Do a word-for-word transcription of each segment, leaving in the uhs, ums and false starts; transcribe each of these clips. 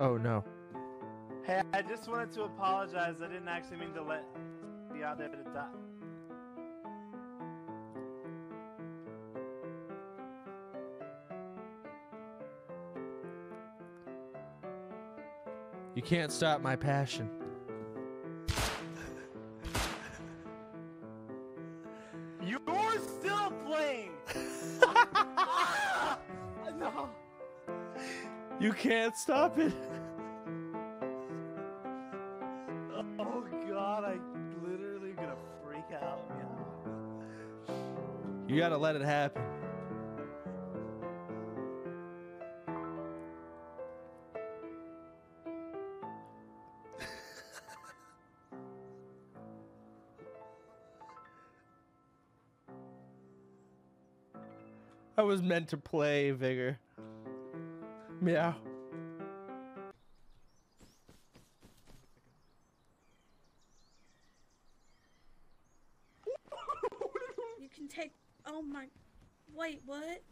Oh no. Hey, I just wanted to apologize. I didn't actually mean to let the other to die. You can't stop my passion. You're still playing! No. You can't stop it. Oh god, I'm literally gonna freak out. You gotta let it happen. I was meant to play, Vigor. Meow. You can take. Oh my. Wait, what?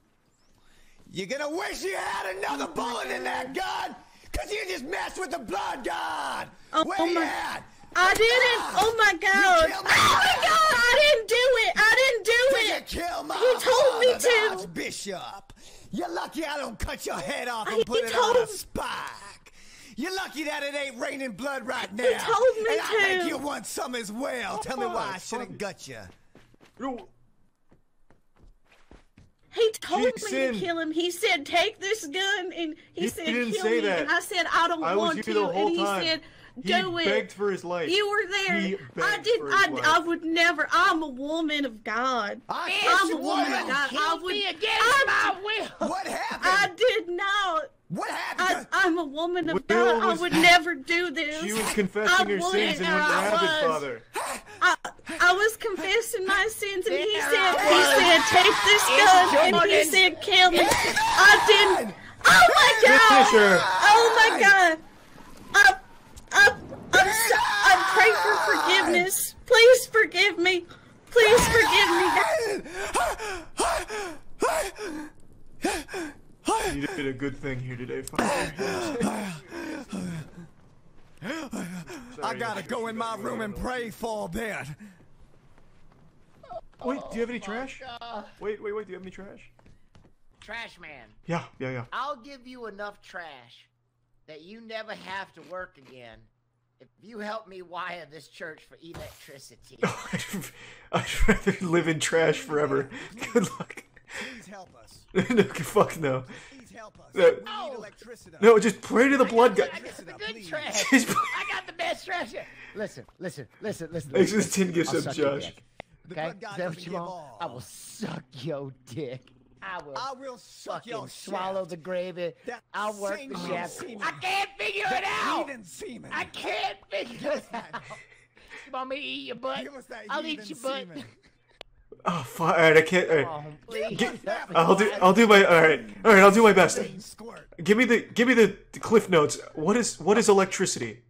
You're gonna wish you had another oh bullet God. in that gun! Cause you just messed with the blood god! Oh, Where oh you my. At? I didn't! Oh my god! Oh my god! I didn't do it! I didn't do it! Kill my he told me to! Archbishop! You're lucky I don't cut your head off and I, put it told... on a spike! You're lucky that it ain't raining blood right now! He told me and to! I think you want some as well! Oh, Tell me why I shouldn't gut you. No. He told Jackson. me to kill him. He said, take this gun, and he you said, didn't kill say me. That. And I said, I don't I want to, and he time. said, do he it. begged for his life. You were there. I didn't. I, I. I would never. I'm a woman of God. I I'm a woman of God. I would. I, my will. What happened? I did not. What happened? I, I'm a woman of Will God. Was, I would never do this. She was confessing I her sins and was rabid, Father. I, I was confessing my sins, and he said, he said, take this gun, and he said, kill me. I didn't. Oh my God. Oh my God. I. I'm, I'm, so, I'm praying for forgiveness. Please forgive me. Please forgive me. You did a good thing here today, Father. I gotta go in my room and pray for a bit. Wait, do you have any trash? Wait, wait, wait, do you have any trash? Trash man. Yeah, yeah, yeah. I'll give you enough trash that you never have to work again if you help me wire this church for electricity. I'd rather live in trash forever. Good luck. Please help us. No, fuck no. Please help us. No, we need electricity. No, just pray to the blood god. I got the good trash. I got the best trash. Listen, listen, listen, listen. Actually, this tin gives up, Josh. Okay, is that what you want? I will suck your dick. I will, I will suck fucking your swallow the gravy. That I'll work the shaft. I can't figure that it out. Semen. I can't figure it out. You want me to eat your butt? I'll eat your butt. Oh, fuck. All right, I can't. All right. Come on, Get, I'll do. I'll do my. All right. All right. I'll do my best. Give me the. Give me the cliff notes. What is. What is electricity?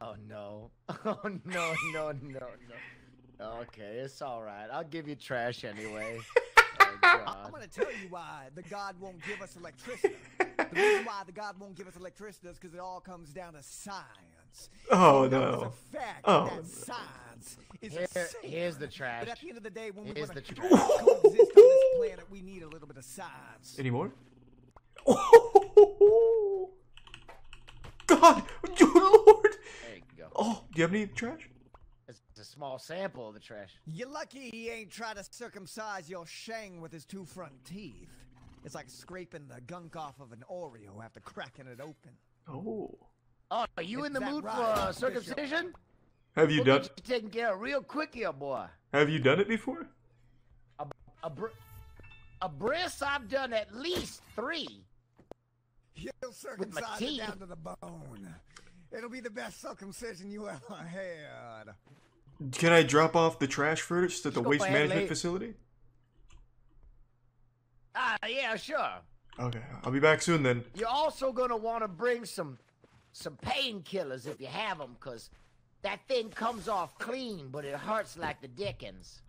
Oh no. Oh no. No. No. No. Okay, it's all right. I'll give you trash anyway. Oh, God. I'm gonna tell you why the God won't give us electricity. The reason why the God won't give us electricity is because it all comes down to science. Oh and no! A fact oh. That science is Here, a here's the trash. But at the end of the day, when here's we want to coexist on this planet, we need a little bit of science. Any more? Oh, God, oh, Lord! There you go. Oh, do you have any trash? It's a small sample of the trash. You're lucky he ain't tried to circumcise your shang with his two front teeth. It's like scraping the gunk off of an Oreo after cracking it open. Oh. Oh, are you Is in the mood right, for uh, circumcision? Have you we'll done it? Taking care of real quick here, boy. Have you done it before? A, a, br a breast I've done at least three. He'll circumcise it down to the bone. It'll be the best circumcision you ever had. Can I drop off the trash first at the waste management facility? Ah, uh, yeah, sure. Okay, I'll be back soon then. You're also gonna want to bring some, some painkillers if you have them, cause that thing comes off clean, but it hurts like the dickens.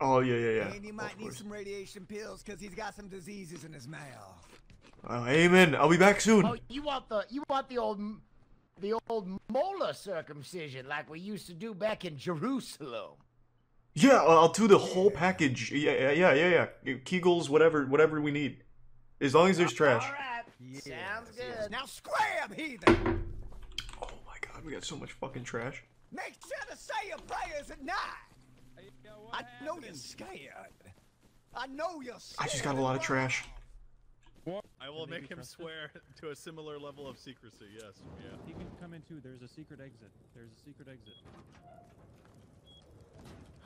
Oh yeah, yeah, yeah. And you might need some radiation pills, cause he's got some diseases in his mouth. Uh, amen. I'll be back soon. Oh, you want the you want the old the old molar circumcision like we used to do back in Jerusalem? Yeah, I'll do the whole package. Yeah, yeah, yeah, yeah. Kegels, whatever, whatever we need, as long as there's trash. All right. Yeah. Sounds good. Now scram, heathen. Oh my God, we got so much fucking trash. Make sure to say your prayers at night. I know you're scared. I know you're scared. I just got a lot of trash. I will make him swear to a similar level of secrecy, yes. Yeah. He can come in too. There's a secret exit. There's a secret exit.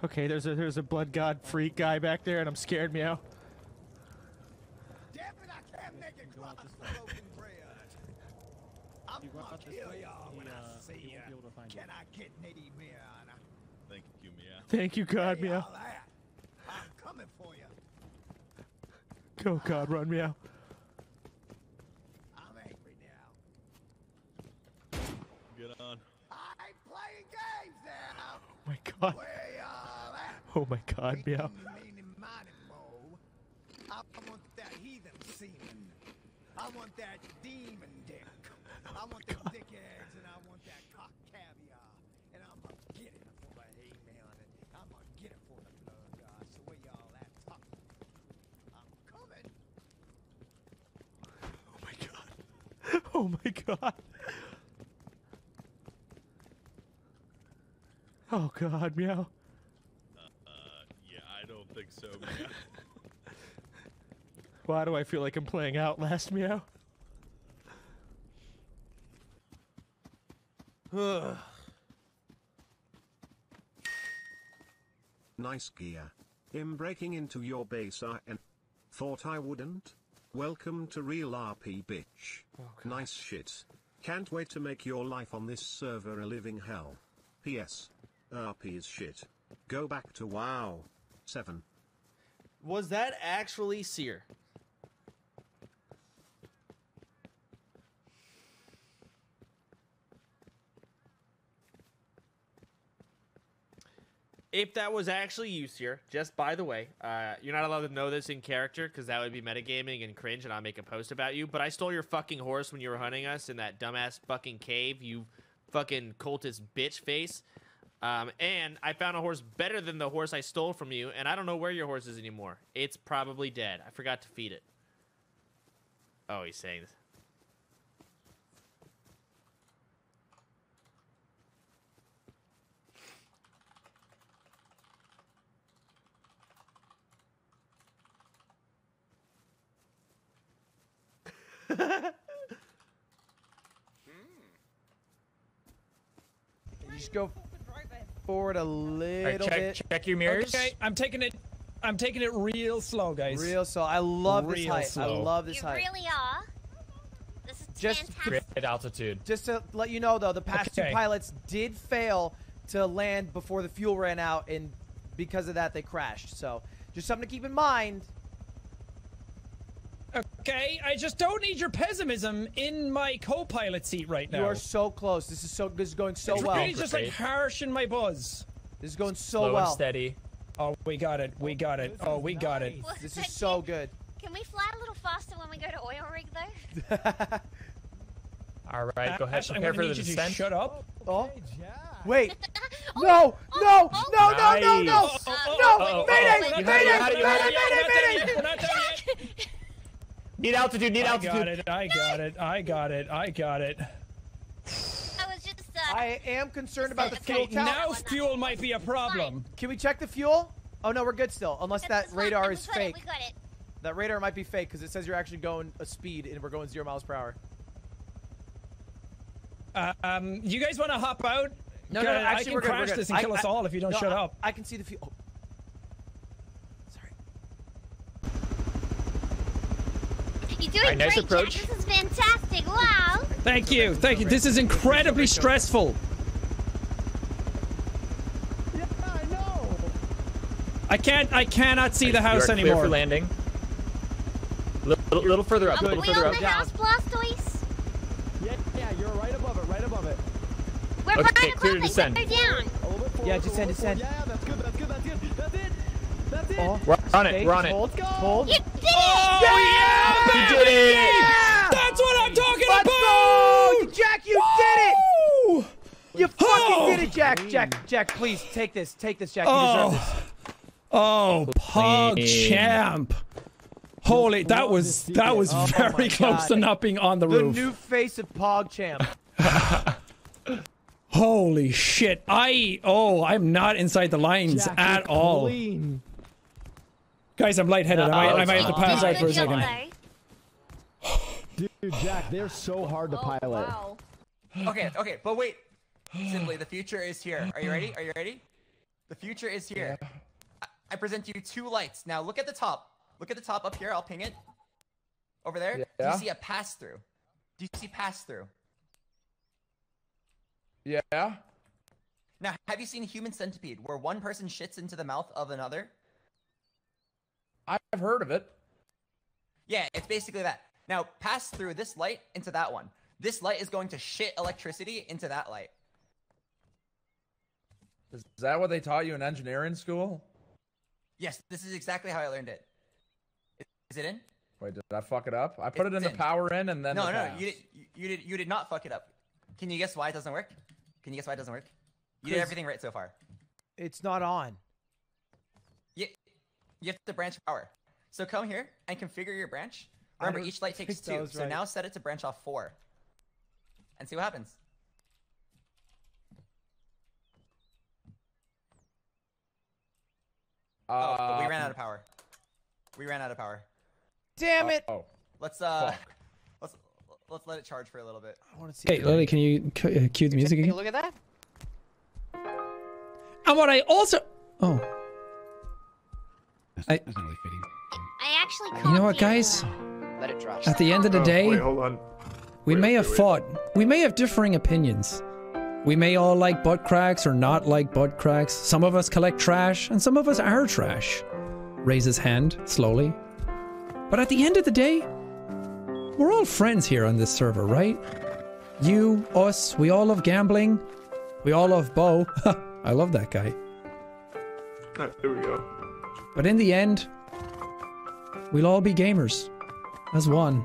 Okay, there's a there's a blood god freak guy back there and I'm scared, meow. Damn it, I can't make it cross broken bread. I'm gonna kill y'all when I see ya. Can I get Nitty Meow? Thank you, Meow. Thank you, God, Meow. I'm coming for you. Go, God, run, Meow. I'm angry now. Get on. I ain't playing games now. Oh my God. Where y'all at? Oh my God, Meow. I want that heathen semen. I want that demon dick. I want that dick eggs and I want that cock caviar. And I'm gonna get it for my hate mail and I'm gonna get it for the blood god. So where y'all at? I'm coming. Oh my God. Oh my God. Oh God, Meow. Uh, uh yeah, I don't think so, Meow. Why do I feel like I'm playing Outlast, Meow? Ugh. Nice gear. Him breaking into your base, I and thought I wouldn't. Welcome to real R P, bitch. Oh, nice shit. Can't wait to make your life on this server a living hell. P S. R P is shit. Go back to WoW. seven. Was that actually Seer? If that was actually you, Seer, just by the way, uh, you're not allowed to know this in character because that would be metagaming and cringe, and I'll make a post about you. But I stole your fucking horse when you were hunting us in that dumbass fucking cave, you fucking cultist bitch face. Um, and I found a horse better than the horse I stole from you, and I don't know where your horse is anymore. It's probably dead. I forgot to feed it. Oh, he's saying this. mm. You just go forward a little right, check, bit. Check your mirrors. Okay, I'm taking it. I'm taking it real slow, guys. Real slow. I love real this height. Slow. I love this you height. You really are. This is just fantastic. Great altitude. Just to let you know, though, the past okay. two pilots did fail to land before the fuel ran out, and because of that, they crashed. So, just something to keep in mind. Okay, I just don't need your pessimism in my co-pilot seat right now. You are so close. This is so. This is going so it's well. It's just like harsh in my buzz. This is going so Slow well. And steady. Oh, we got it. We got it. Oh, we nice. got it. Well, this is so can, good. Can we fly a little faster when we go to oil rig, though? All right, go ahead. Ash, prepare for the descent. Shut up. Oh, okay, yeah. Wait. No! No! No! No! No! No! No! Mayday! Mayday! Mayday! Mayday! Mayday! Need altitude, need altitude. I got it, I got it, I got it, I got it. I was just, uh, I am concerned about the fuel tank. Now fuel might be a problem. Can we check the fuel? Oh no, we're good still. Unless that radar is fake. That radar might be fake because it says you're actually going a speed and we're going zero miles per hour. Uh, um, you guys want to hop out? No, no, actually we're good. I can crash this and kill us all if you don't shut up. I can see the fuel. Oh. You're doing right, nice great, approach. Jack. This is fantastic. Wow. Thank you. Thank you. This is incredibly stressful. Yeah, I know. I can't, I cannot see right, the house you are anymore. Clear for landing. A little, little, little further up. A little further up. The house, Blastoise? Yeah, yeah, you're right above it, right above it. We're okay, right clear above it. Go down. Yeah, descend, descend. Yeah, that's good, that's good, that's good. That's it. That's it. Oh. Run it, run it. Hold, hold. You did it! Oh, yeah, baby! You did it! Yeah! That's what I'm talking Let's about! Go! Jack, you Woo! Did it! You fucking oh. did it, Jack! Jack, Jack, please, take this. Take this, Jack. You oh. deserve this. Oh, pug champ. Holy, that was that was oh, very close to not being on the, the roof. The new face of PogChamp. Holy shit! I oh, I'm not inside the lines Jack at all. Clean. Guys, I'm lightheaded. Uh, I, I, I might have to pass out for a second. Dude, Jack, they're so hard to oh, pilot. Wow. Okay, okay, but wait, Sindley, the future is here. Are you ready? Are you ready? The future is here. Yeah. I, I present you two lights. Now look at the top. Look at the top up here. I'll ping it. Over there. Yeah. Do you see a pass through? Do you see pass through? Yeah. Now, have you seen Human Centipede, where one person shits into the mouth of another? I've heard of it. Yeah, it's basically that. Now, pass through this light into that one. This light is going to shit electricity into that light. Is that what they taught you in engineering school? Yes, this is exactly how I learned it. Is it in? Wait, did I fuck it up? I put it's it in, in the power in and then. No, the no, you did, you did, you did not fuck it up. Can you guess why it doesn't work? Can you guess why it doesn't work? You did everything right so far. It's not on. You, you have to branch power. So come here and configure your branch. Remember, each light takes two. Right. So now set it to branch off four. And see what happens. Uh, oh, we ran out of power. We ran out of power. Damn it! Uh, oh. Let's uh, Fuck. let's let's let it charge for a little bit. I want to see. Hey, Lily, can you uh, cue the music again? Look at that. And what I also oh, that's, I that's not really fitting. I actually can't. You know what, guys? Let it drop. At the end of the day, oh, wait, hold on. we wait, may wait, have wait. fought. We may have differing opinions. We may all like butt cracks or not like butt cracks. Some of us collect trash, and some of us are trash. Raises hand slowly. But at the end of the day, we're all friends here on this server, right? You, us, we all love gambling. We all love Bo. I love that guy. All right, here we go. But in the end, we'll all be gamers. As one.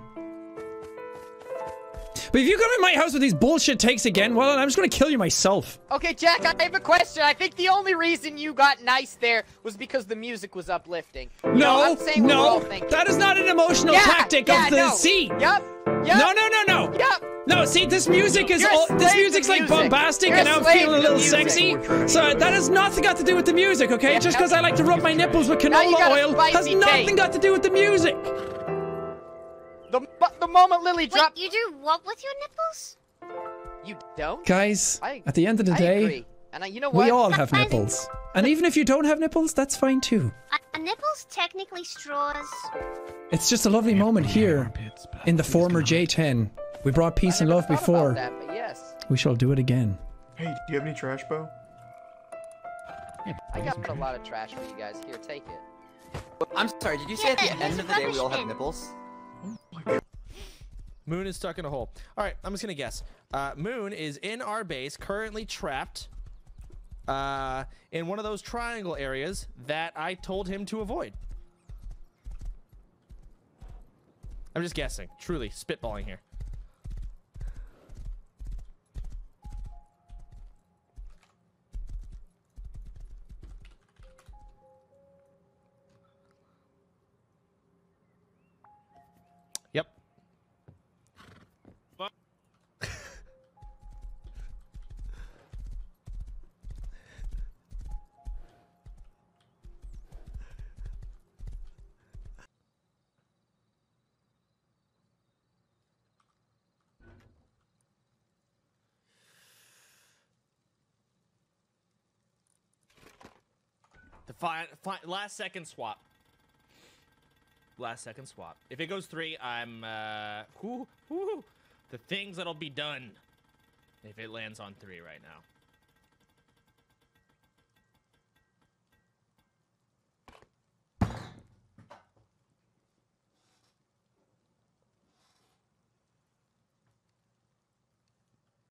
But if you come in my house with these bullshit takes again, well, I'm just gonna kill you myself. Okay, Jack, I have a question. I think the only reason you got nice there was because the music was uplifting. No, no, I'm saying no, we're all thinking. That is not an emotional yeah, tactic yeah, of the no. sea. Yep, yep. No, no, no, no. Yep. No, see, this music is all, this music's music. like bombastic, You're and I'm feeling a little sexy. So that has nothing got to do with the music, okay? Yeah, just because I like to rub my nipples with canola oil has nothing tape. got to do with the music. The, the moment Lily dropped. Wait, you do what with your nipples? You don't? Guys, I, at the end of the I day, agree. And I, you know what? we all have nipples. And even if you don't have nipples, that's fine too. Are nipples technically straws? It's just a lovely moment here in the former J ten. We brought peace and love before. That, yes. We shall do it again. Hey, do you have any trash, Bo? Yeah, I got a lot of trash for you guys. Here, take it. I'm sorry, did you yeah, say at the end of the day we all have nipples? Moon is stuck in a hole. All right, I'm just gonna guess. Uh, Moon is in our base, currently trapped uh, in one of those triangle areas that I told him to avoid. I'm just guessing, truly spitballing here. Fine, fine, last second swap. Last second swap. If it goes three, I'm uh, whoo, whoo, the things that'll be done if it lands on three right now.